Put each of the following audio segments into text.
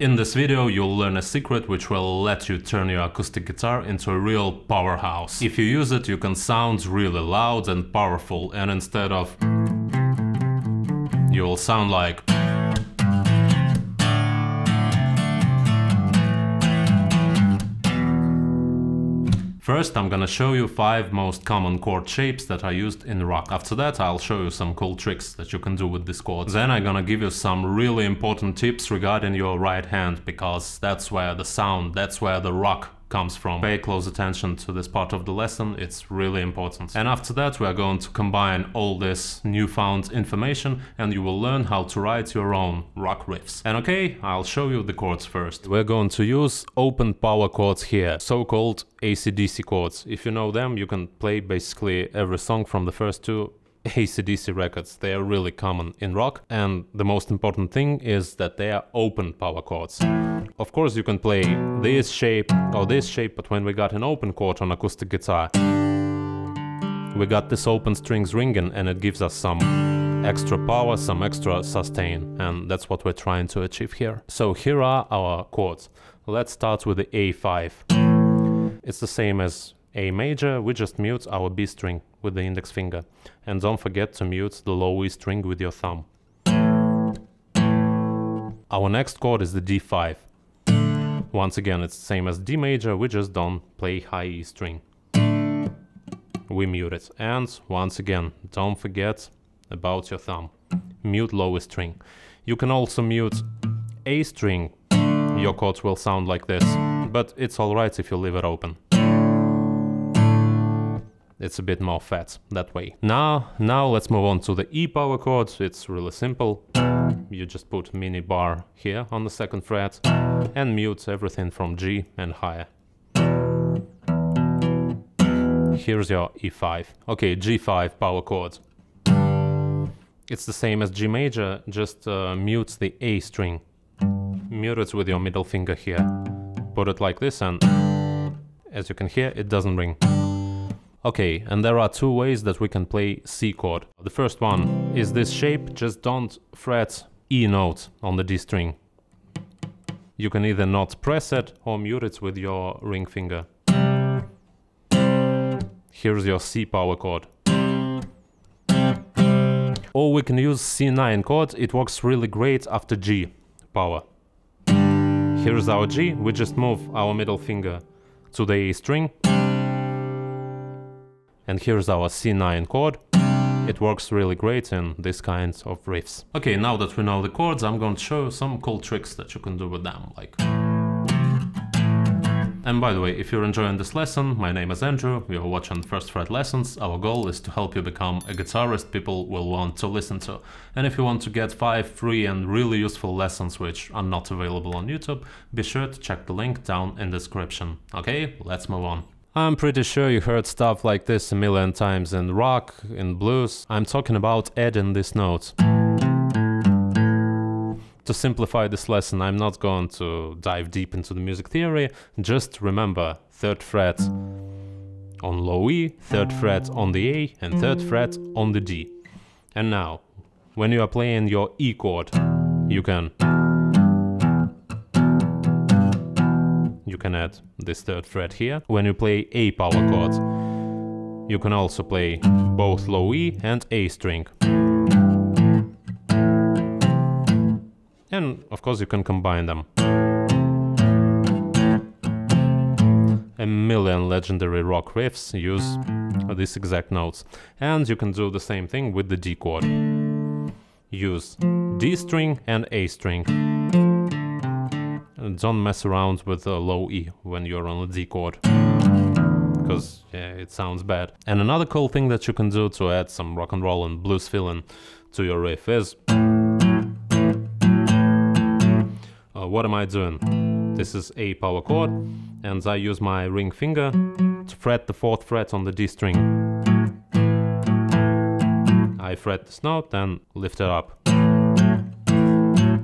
In this video you'll learn a secret which will let you turn your acoustic guitar into a real powerhouse. If you use it, you can sound really loud and powerful, and instead of you'll sound like . First, I'm gonna show you 5 most common chord shapes that are used in rock. After that, I'll show you some cool tricks that you can do with this chord. Then I'm gonna give you some really important tips regarding your right hand, because that's where the sound, that's where the rock comes from. Pay close attention to this part of the lesson, it's really important. And after that, we are going to combine all this newfound information and you will learn how to write your own rock riffs. And okay, I'll show you the chords first. We're going to use open power chords here, so-called AC/DC chords. If you know them, you can play basically every song from the first two AC/DC records. They are really common in rock, and the most important thing is that they are open power chords. Of course, you can play this shape or this shape, but when we got an open chord on acoustic guitar, we got this open strings ringing, and it gives us some extra power, some extra sustain, and that's what we're trying to achieve here. So here are our chords. Let's start with the A5. It's the same as A major, we just mute our B string with the index finger. And don't forget to mute the low E string with your thumb. Our next chord is the D5. Once again, it's the same as D major, we just don't play high E string. We mute it. And once again, don't forget about your thumb. Mute low E string. You can also mute A string. Your chords will sound like this, but it's alright if you leave it open. It's a bit more fat that way. Now let's move on to the E power chord. It's really simple. You just put mini bar here on the 2nd fret and mute everything from G and higher. Here's your E5. Okay, G5 power chord. It's the same as G major, just mute the A string. Mute it with your middle finger here. Put it like this, and as you can hear, it doesn't ring. Okay, and there are two ways that we can play C chord. The first one is this shape, just don't fret E note on the D string. You can either not press it or mute it with your ring finger. Here's your C power chord. Or we can use C9 chord, it works really great after G power. Here's our G, we just move our middle finger to the A string. And here's our C9 chord. It works really great in these kinds of riffs. Okay, now that we know the chords, I'm going to show you some cool tricks that you can do with them, like... And by the way, if you're enjoying this lesson, my name is Andrew, you're watching First Fret Lessons. Our goal is to help you become a guitarist people will want to listen to. And if you want to get 5 free and really useful lessons which are not available on YouTube, be sure to check the link down in the description. Okay, let's move on. I'm pretty sure you heard stuff like this a million times in rock, in blues. I'm talking about adding this note. To simplify this lesson, I'm not going to dive deep into the music theory, just remember 3rd fret on low E, 3rd fret on the A, and 3rd fret on the D. And now, when you are playing your E chord, you can add this 3rd fret here. When you play A power chord, you can also play both low E and A string. And of course you can combine them. A million legendary rock riffs use these exact notes. And you can do the same thing with the D chord. Use D string and A string. Don't mess around with a low E when you're on the D chord, because it sounds bad. And another cool thing that you can do to add some rock and roll and blues feeling to your riff is... what am I doing? This is A power chord, and I use my ring finger to fret the 4th fret on the D string. I fret this note, then lift it up.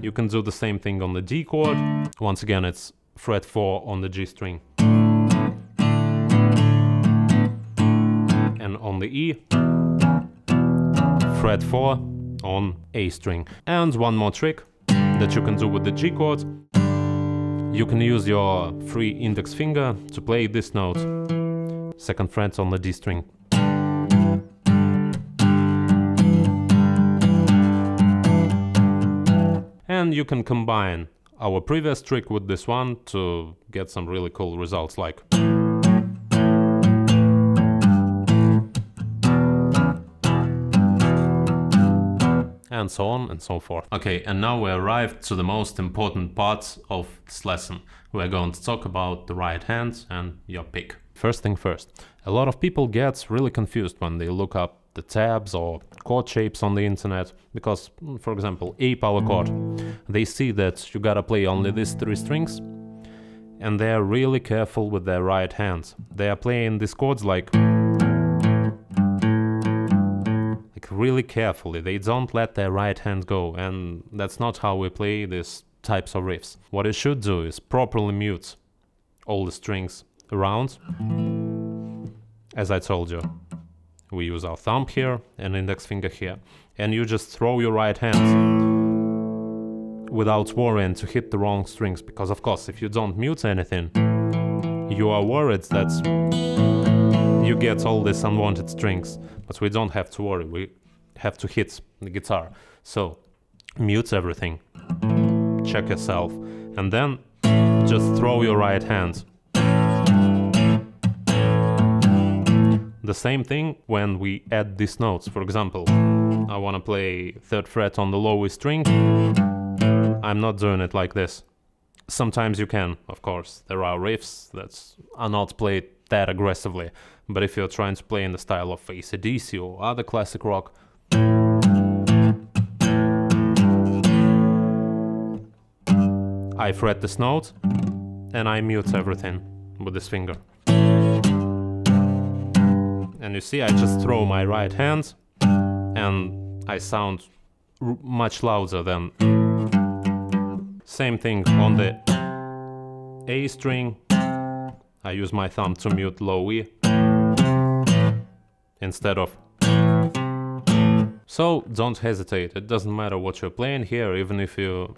You can do the same thing on the D chord. Once again, it's fret 4 on the G string. And on the E, fret 4 on A string. And one more trick that you can do with the G chord. You can use your free index finger to play this note, 2nd fret on the D string. And you can combine our previous trick with this one to get some really cool results like... and so on and so forth. Okay, and now we arrived to the most important parts of this lesson. We're going to talk about the right hand and your pick. First thing first, a lot of people get really confused when they look up the tabs or chord shapes on the internet, because, for example, A power chord. They see that you gotta play only these 3 strings, and they're really careful with their right hands. They are playing these chords like really carefully. They don't let their right hand go, and that's not how we play these types of riffs. What you should do is properly mute all the strings around, as I told you. We use our thumb here and index finger here, and you just throw your right hand without worrying to hit the wrong strings, because of course if you don't mute anything, you are worried that you get all these unwanted strings, but we don't have to worry, we have to hit the guitar. So mute everything, check yourself, and then just throw your right hand. The same thing when we add these notes. For example, I want to play 3rd fret on the lowest string. I'm not doing it like this. Sometimes you can, of course. There are riffs that are not played that aggressively. But if you're trying to play in the style of AC/DC or other classic rock, I fret this note and I mute everything with this finger. And you see, I just throw my right hand, and I sound much louder than... Same thing on the A string. I use my thumb to mute low E instead of... So don't hesitate, it doesn't matter what you're playing here, even if you...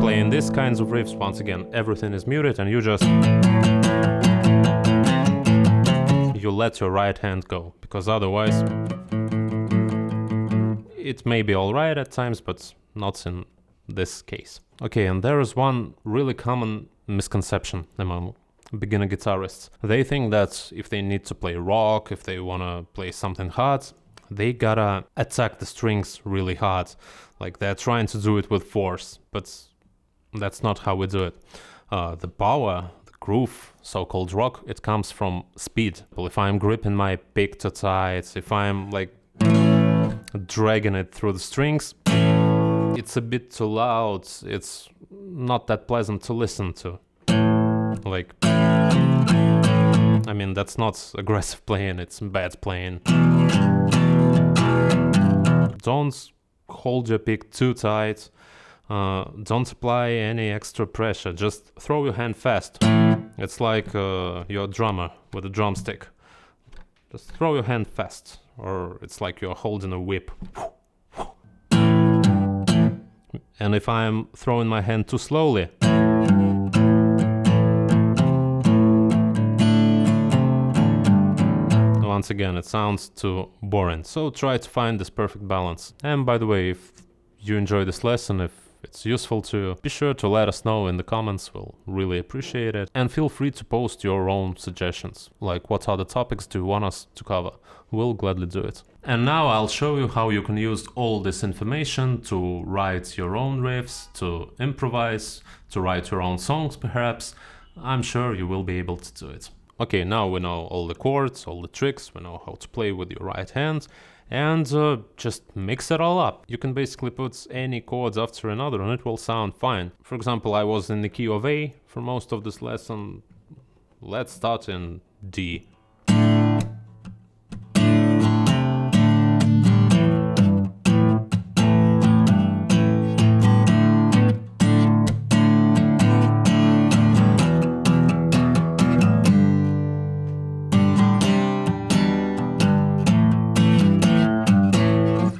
playing these kinds of riffs, once again, everything is muted and you just... you let your right hand go, because otherwise it may be alright at times, but not in this case. Okay, and there is one really common misconception among beginner guitarists. They think that if they need to play rock, if they wanna play something hard, they gotta attack the strings really hard, like they're trying to do it with force, but that's not how we do it. The power, groove, so-called rock, it comes from speed. Well, if I'm gripping my pick too tight, if I'm like dragging it through the strings, it's a bit too loud, it's not that pleasant to listen to. Like, I mean, that's not aggressive playing, it's bad playing. Don't hold your pick too tight. Don't apply any extra pressure, just throw your hand fast. It's like your drummer with a drumstick. Just throw your hand fast, or it's like you're holding a whip. And if I'm throwing my hand too slowly, once again, it sounds too boring. So try to find this perfect balance. And by the way, if you enjoyed this lesson, if it's useful to you, be sure to let us know in the comments, we'll really appreciate it. And feel free to post your own suggestions, like what other topics do you want us to cover, we'll gladly do it. And now I'll show you how you can use all this information to write your own riffs, to improvise, to write your own songs perhaps. I'm sure you will be able to do it. Okay, now we know all the chords, all the tricks, we know how to play with your right hand. And just mix it all up. You can basically put any chords after another and it will sound fine. For example, I was in the key of A for most of this lesson. Let's start in D.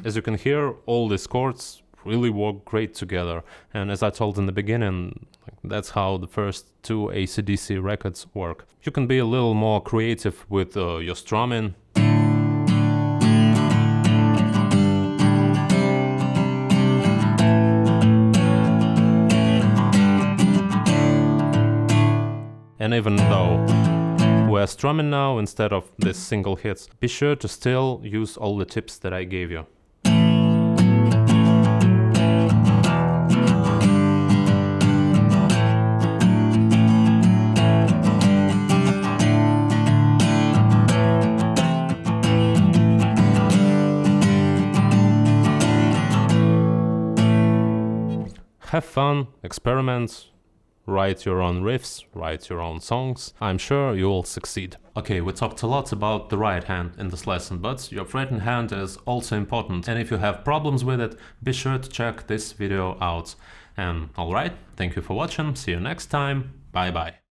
As you can hear, all these chords really work great together. And as I told in the beginning, that's how the first two AC/DC records work. You can be a little more creative with your strumming. And even though we're strumming now instead of these single hits, be sure to still use all the tips that I gave you. Have fun, experiment. Write your own riffs, write your own songs. I'm sure you'll succeed. Okay, we talked a lot about the right hand in this lesson, but your fretting hand is also important. And if you have problems with it, be sure to check this video out. And alright, thank you for watching, see you next time, bye bye.